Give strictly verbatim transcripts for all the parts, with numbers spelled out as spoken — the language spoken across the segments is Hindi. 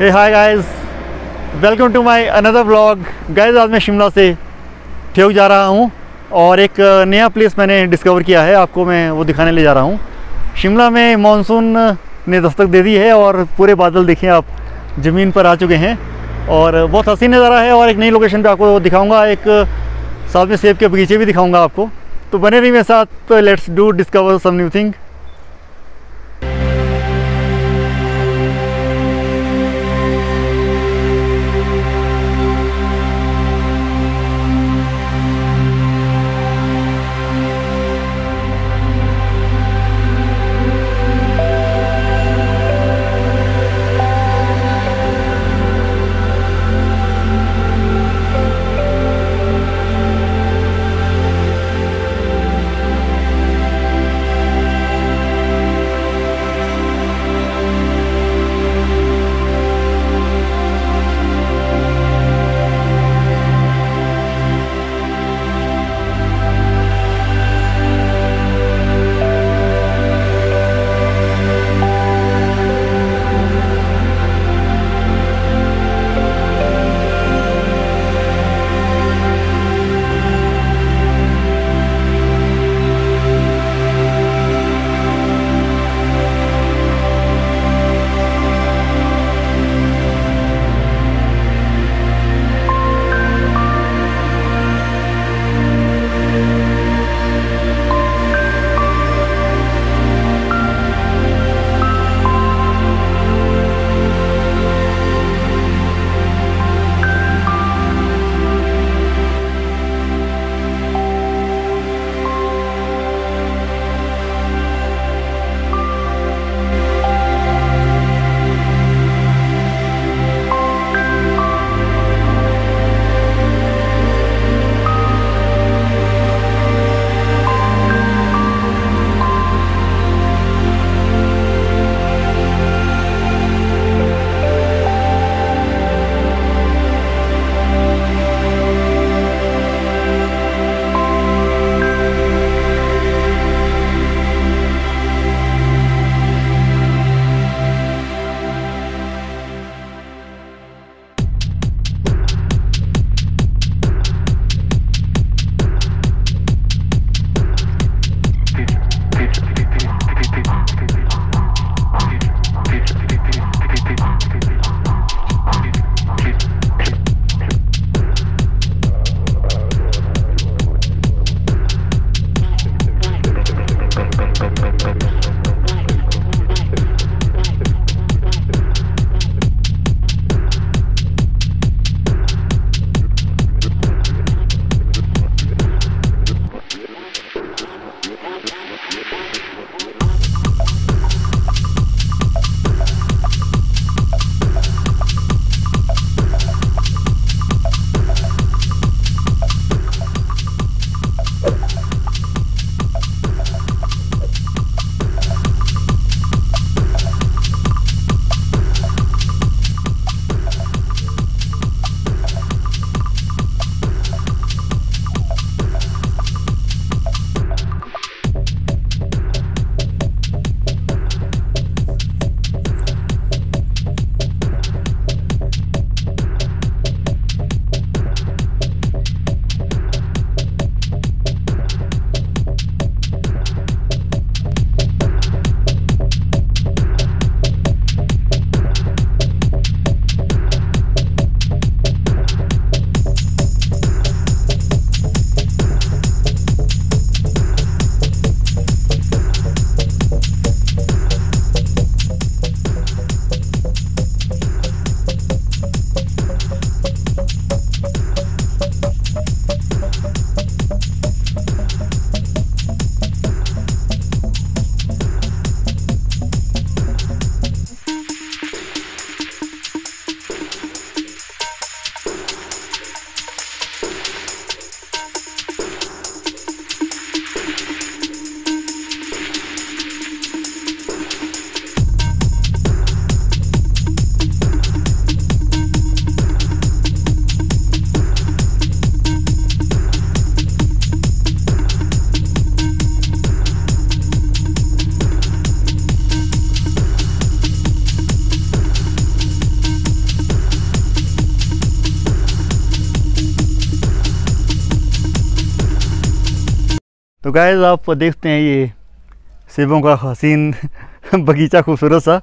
Hey hi guys, welcome to my another vlog. Guys आज मैं शिमला से ठेऊ जा रहा हूँ और एक नया प्लेस मैंने डिस्कवर किया है, आपको मैं वो दिखाने ले जा रहा हूँ। शिमला में मॉनसून ने दस्तक दे दी है और पूरे बादल देखिए आप ज़मीन पर आ चुके हैं और बहुत हसीन नज़ारा है। और एक नई लोकेशन पर आपको दिखाऊँगा, एक साथ में सेब के बगीचे भी दिखाऊँगा आपको, तो बने रही मेरे साथ। तो let's do discover some new thing. तो गाइस आप देखते हैं ये सेबों का हसीन बगीचा खूबसूरत सा,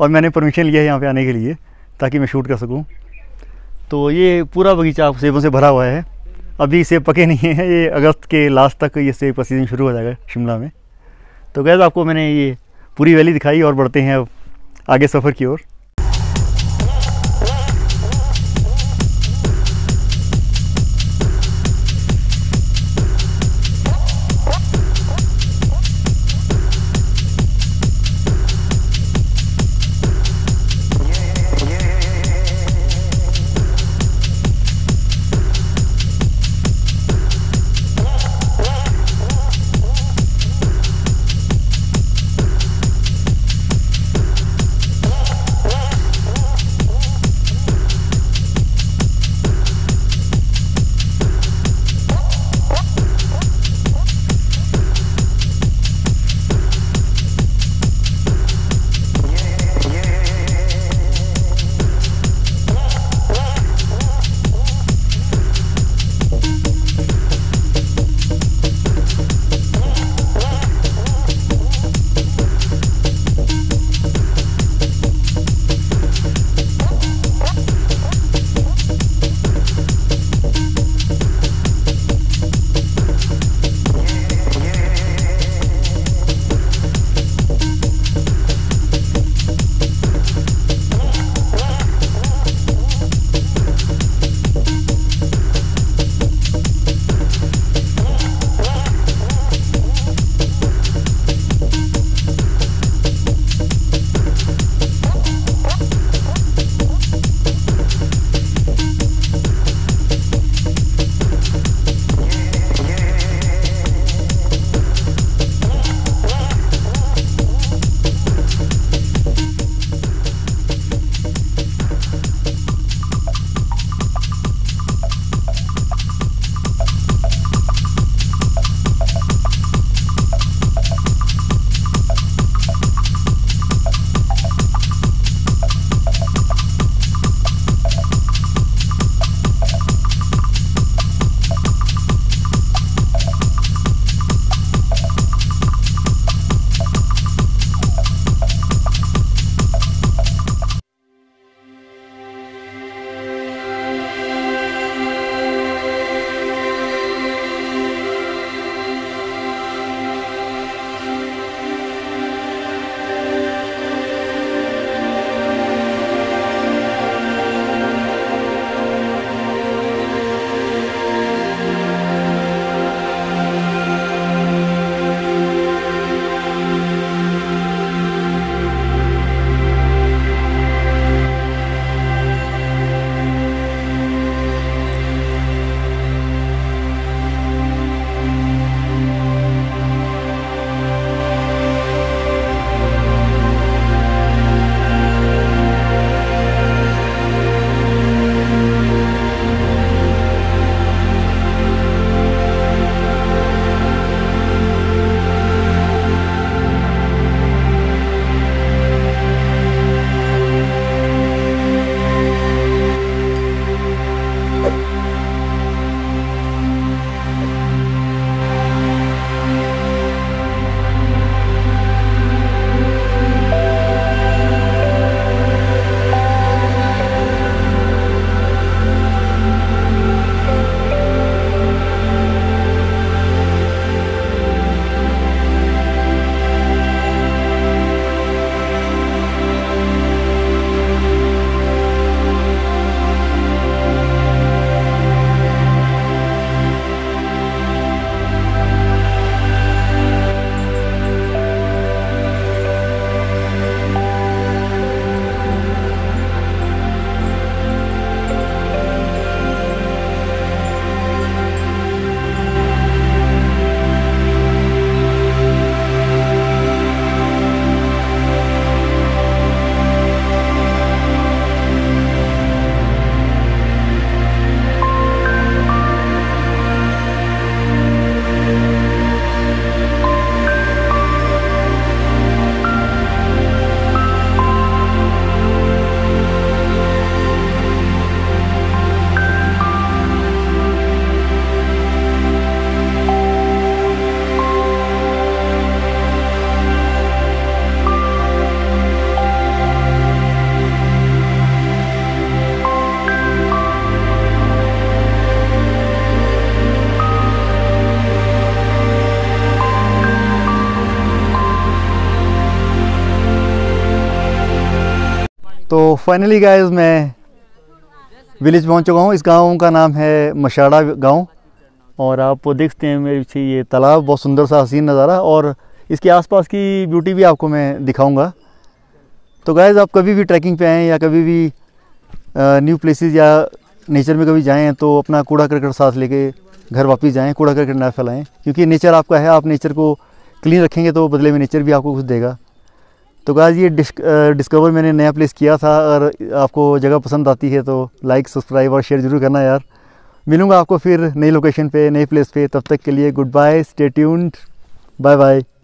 और मैंने परमिशन लिया है यहाँ पे आने के लिए ताकि मैं शूट कर सकूँ। तो ये पूरा बगीचा सेबों से भरा हुआ है, अभी सेब पके नहीं हैं, ये अगस्त के लास्ट तक ये सेब का सीज़न शुरू हो जाएगा शिमला में। तो गाइस आपको मैंने ये पूरी वैली दिखाई और बढ़ते हैं अब आगे सफ़र की ओर। फाइनली गाइस मैं विलेज पहुंच चुका हूँ। इस गांव का नाम है मशाड़ा गांव और आप देखते हैं मेरे पीछे ये तालाब, बहुत सुंदर सा हसीन नज़ारा, और इसके आसपास की ब्यूटी भी आपको मैं दिखाऊंगा। तो गाइस आप कभी भी ट्रैकिंग पे आएँ या कभी भी न्यू प्लेसेस या नेचर में कभी जाएँ तो अपना कूड़ा करकट साथ लेके घर वापस जाएँ, कूड़ा करकट ना फैलाएँ, क्योंकि नेचर आपका है। आप नेचर को क्लीन रखेंगे तो बदले में नेचर भी आपको कुछ देगा। तो गाइस ये डिस्कवर मैंने नया प्लेस किया था। अगर आपको जगह पसंद आती है तो लाइक, सब्सक्राइब और शेयर ज़रूर करना यार। मिलूँगा आपको फिर नई लोकेशन पे, नए प्लेस पे। तब तक के लिए good bye, stay tuned, bye bye.